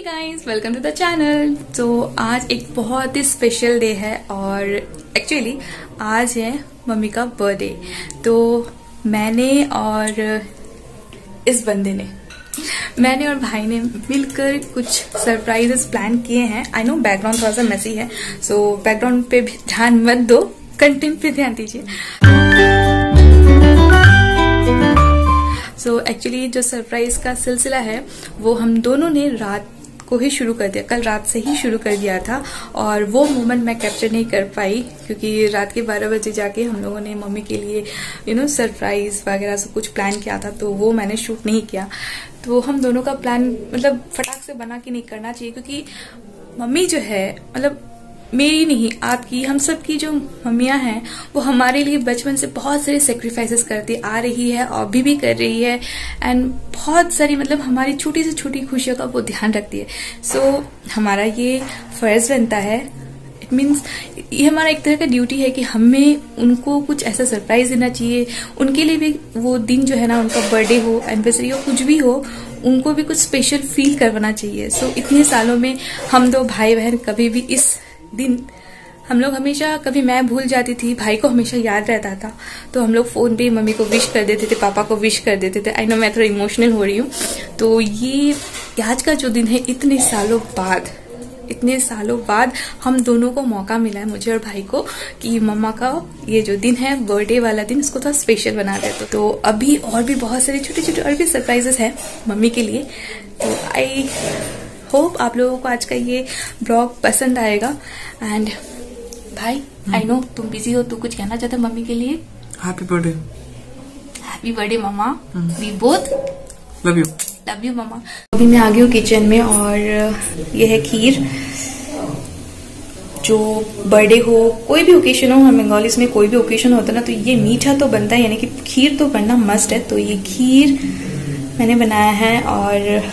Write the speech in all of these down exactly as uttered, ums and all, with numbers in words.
Hey guys, welcome to the channel. तो आज एक बहुत ही स्पेशल डे है और एक्चुअली आज है मम्मी का बर्थडे। तो मैंने और इस बंदे ने मैंने और भाई ने मिलकर कुछ सरप्राइजेस प्लान किए हैं। आई नो बैकग्राउंड थोड़ा सा मैसी है, सो बैकग्राउंड पे भी ध्यान मत दो, कंटेंट पे ध्यान दीजिए। सो so, एक्चुअली जो सरप्राइज का सिलसिला है वो हम दोनों ने रात को ही शुरू कर दिया, कल रात से ही शुरू कर दिया था। और वो मोमेंट मैं कैप्चर नहीं कर पाई क्योंकि रात के बारह बजे जाके हम लोगों ने मम्मी के लिए यू नो सरप्राइज वगैरह सब कुछ प्लान किया था, तो वो मैंने शूट नहीं किया। तो हम दोनों का प्लान मतलब फटाक से बना के नहीं करना चाहिए क्योंकि मम्मी जो है, मतलब मेरी नहीं आपकी, हम सब की जो मम्मियाँ हैं वो हमारे लिए बचपन से बहुत सारे सेक्रीफाइसेस करती आ रही है और अभी भी कर रही है। एंड बहुत सारी मतलब हमारी छोटी से छोटी खुशियों का वो ध्यान रखती है। सो so, हमारा ये फर्ज बनता है, इट मीन्स ये हमारा एक तरह का ड्यूटी है कि हमें उनको कुछ ऐसा सरप्राइज देना चाहिए, उनके लिए भी वो दिन जो है ना, उनका बर्थडे हो, एनिवर्सरी हो, कुछ भी हो, उनको भी कुछ स्पेशल फील करवाना चाहिए। सो so, इतने सालों में हम दो भाई बहन कभी भी इस दिन हम लोग हमेशा, कभी मैं भूल जाती थी, भाई को हमेशा याद रहता था, तो हम लोग फोन पे मम्मी को विश कर देते थे, पापा को विश कर देते थे। आई नो मैं थोड़ा इमोशनल हो रही हूँ। तो ये आज का जो दिन है, इतने सालों बाद इतने सालों बाद हम दोनों को मौका मिला है, मुझे और भाई को, कि मम्मा का ये जो दिन है बर्थडे वाला दिन, इसको थोड़ा स्पेशल बना देते। तो अभी और भी बहुत सारे छोटे छोटे और भी सरप्राइजेस हैं मम्मी के लिए। तो आई होप आप लोगों को आज का ये ब्लॉग पसंद आएगा। एंड भाई, आई नो तुम बिजी हो, तू कुछ कहना चाहते हो मम्मी के लिए? Happy birthday, happy birthday mama, we both love you, love you mama. अभी मैं आ गई हूँ किचन में और ये है खीर। जो बर्थडे हो, कोई भी ओकेशन हो, हम बंगालीस में कोई भी ओकेशन होता है ना, तो ये मीठा तो बनता है, यानी कि खीर तो बनना मस्ट है। तो ये खीर मैंने बनाया है और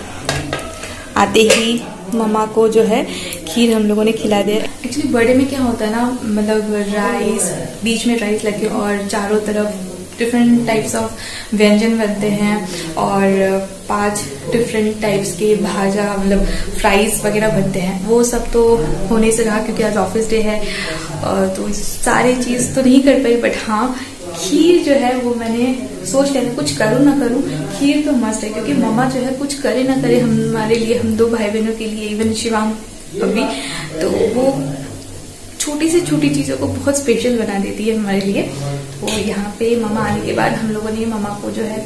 आते ही मम्मा को जो है खीर हम लोगों ने खिला दिया। एक्चुअली बर्थडे में क्या होता है ना, मतलब राइस, बीच में राइस लगे और चारों तरफ डिफरेंट टाइप्स ऑफ व्यंजन बनते हैं और पांच डिफरेंट टाइप्स के भाजा मतलब फ्राइज वगैरह बनते हैं। वो सब तो होने से रहा क्योंकि आज ऑफिस डे है, तो सारी चीज़ तो नहीं कर पाई, बट हाँ खीर जो है वो मैंने सोच लिया कुछ करूँ ना करूँ, खीर तो मस्त है। क्योंकि मम्मा जो है कुछ करे ना करे हमारे लिए, हम दो भाई बहनों के लिए, इवन शिवांग अभी, तो वो छोटी से छोटी चीज़ों को बहुत स्पेशल बना देती है हमारे लिए। तो यहाँ पे मम्मा आने के बाद हम लोगों ने मम्मा को जो है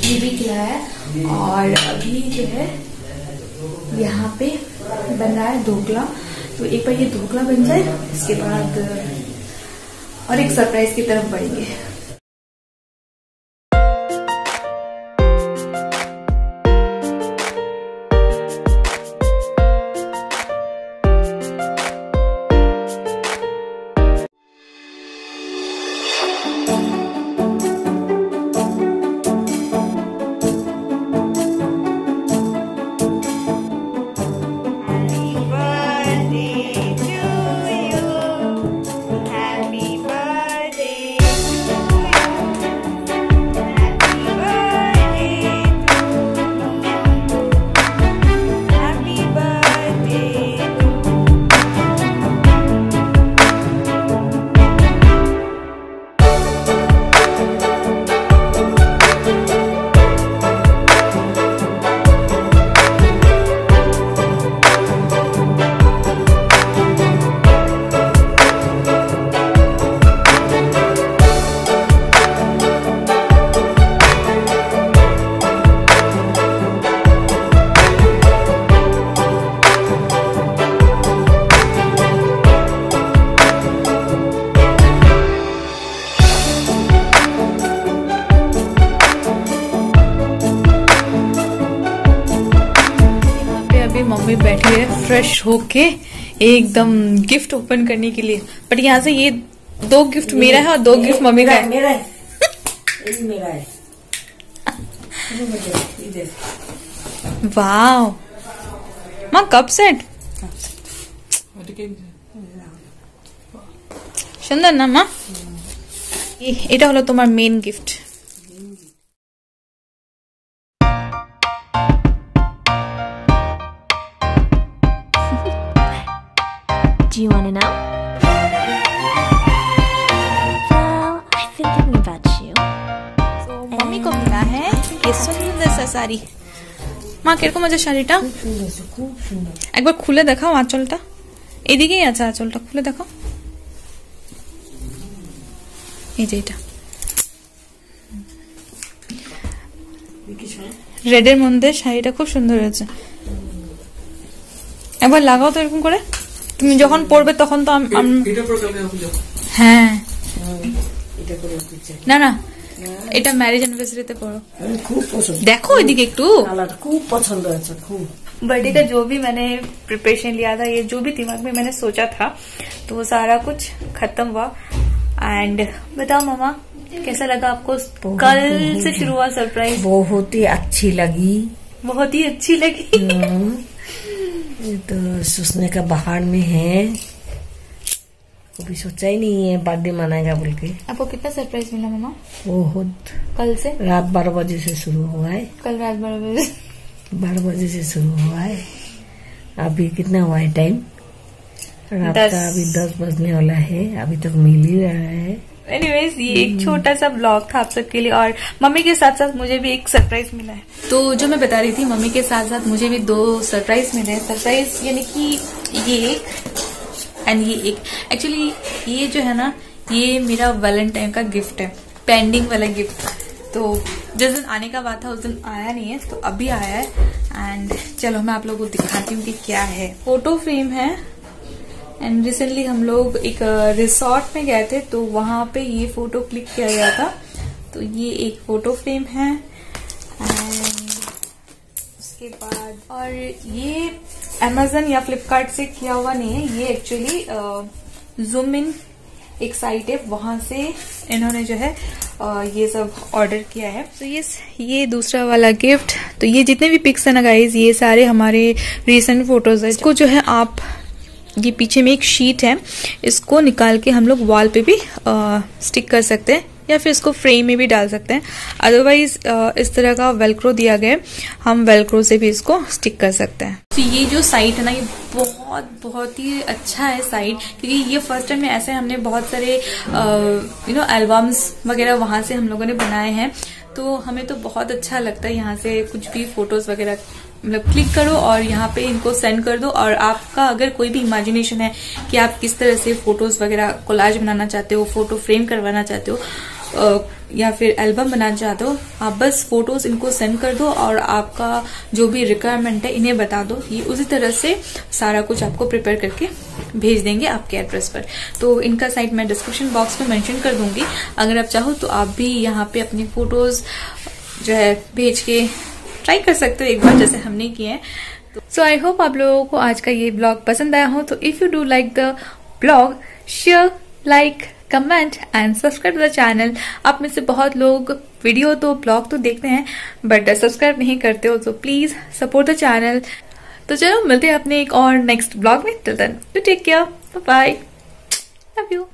खीर भी खिलाया है। और अभी जो है यहाँ पे बन रहा है ढोकला, तो एक बार ये ढोकला बन जाए, उसके बाद और एक सरप्राइज की तरफ बढ़ेंगे। मम्मी बैठी है फ्रेश होके एकदम गिफ्ट ओपन करने के लिए, बट यहाँ से ये दो गिफ्ट मेरा है और दो गिफ्ट मम्मी का है। मेरा है, मेरा है। वाओ माँ, कप सेट सुंदर ना माँ, এটা হলো তোমার main gift. Do you want to know? Well, I've been thinking about you. So, mommy को मिला है ये सुंदर सा साड़ी। माँ केर को मज़ा शारीटा। एक बार खुले दिखाओ आँचलटा। ये दिखे ही अच्छा आँचलटा खुले दिखाओ। ये जेटा। रेड एंड मंदे शारीटा खूब सुंदर है जो। एक बार लगाओ तो एक करे। তুমি যখন পড়বে তখন তো এটা প্রোগ্রামে হবে হ্যাঁ এটা করে হচ্ছে না না এটা ম্যারেজ অ্যানিভার্সারিতে পড়ো আমি খুব পছন্দ দেখো এদিকে একটু কালার খুব পছন্দ হয়েছে খুব बर्थडे का जो भी मैंने प्रिपरेशन लिया था ये जो भी दिमाग में मैंने सोचा था तो वो सारा कुछ खत्म हुआ। एंड बताओ मामा कैसा लगा आपको कल से शुरू हुआ सरप्राइज? बहुत ही अच्छी लगी बहुत ही अच्छी लगी तो सोचने का बाहर में है कभी सोचा ही नहीं है बर्थडे मनाएगा बोल के। आपको कितना सरप्राइज मिला मामा? बहुत। कल से रात बारह बजे से शुरू हुआ है। कल रात बारह बजे बारह बजे से शुरू हुआ है। अभी कितना हुआ है टाइम? रात का अभी दस बजने वाला है अभी तक मिल ही रहा है। एनीवेज ये एक छोटा सा ब्लॉग था आप सबके लिए और मम्मी के साथ साथ मुझे भी एक सरप्राइज मिला है। तो जो मैं बता रही थी मम्मी के साथ साथ मुझे भी दो सरप्राइज मिले हैं। सरप्राइज यानी कि ये एक एंड ये एक। एक्चुअली ये जो है ना ये मेरा वैलेंटाइन का गिफ्ट है पेंडिंग वाला गिफ्ट। तो जिस दिन आने का बात था उस दिन आया नहीं है तो अभी आया है। एंड चलो मैं आप लोगों को दिखाती हूँ कि क्या है। फोटो फ्रेम है एंड रिसेंटली हम लोग एक रिसोर्ट में गए थे तो वहां पे ये फोटो क्लिक किया गया था। तो ये एक फोटो फ्रेम है एंड उसके बाद और ये अमेजन या फ्लिपकार्ट से किया हुआ नहीं है ये एक्चुअली जूम इन एक साइट है वहां से इन्होंने जो है आ, ये सब ऑर्डर किया है। तो ये ये दूसरा वाला गिफ्ट। तो ये जितने भी पिक्स है ना गाइज ये सारे हमारे रिसेंट फोटोज है इसको जो है आप ये पीछे में एक शीट है इसको निकाल के हम लोग वॉल पे भी आ, स्टिक कर सकते हैं या फिर इसको फ्रेम में भी डाल सकते हैं। अदरवाइज इस तरह का वेलक्रो दिया गया है हम वेलक्रो से भी इसको स्टिक कर सकते हैं। तो ये जो साइट है ना ये बहुत बहुत ही अच्छा है साइट क्योंकि ये फर्स्ट टाइम में ऐसे हमने बहुत सारे यू नो एल्बम्स वगैरह वहां से हम लोगों ने बनाए हैं तो हमें तो बहुत अच्छा लगता है। यहाँ से कुछ भी फोटोज वगैरह मतलब क्लिक करो और यहाँ पे इनको सेंड कर दो और आपका अगर कोई भी इमेजिनेशन है कि आप किस तरह से फोटोज वगैरह कोलाज बनाना चाहते हो फोटो फ्रेम करवाना चाहते हो या फिर एल्बम बनाना चाहते हो आप बस फोटोज इनको सेंड कर दो और आपका जो भी रिक्वायरमेंट है इन्हें बता दो ये उसी तरह से सारा कुछ आपको प्रिपेयर करके भेज देंगे आपके एड्रेस पर। तो इनका साइट मैं डिस्क्रिप्शन बॉक्स में मेंशन कर दूंगी अगर आप चाहो तो आप भी यहाँ पे अपनी फोटोज जो है भेज के ट्राई कर सकते हो एक बार जैसे हमने किए हैं। सो आई होप आप लोगों को आज का ये ब्लॉग पसंद आया हो। तो if you do like the blog share like comment and subscribe to the channel. आप में से बहुत लोग वीडियो तो ब्लॉग तो देखते हैं बट सब्सक्राइब नहीं करते हो तो प्लीज सपोर्ट द चैनल। तो चलो मिलते हैं अपने एक और नेक्स्ट ब्लॉग में। Till then you take care bye bye love you.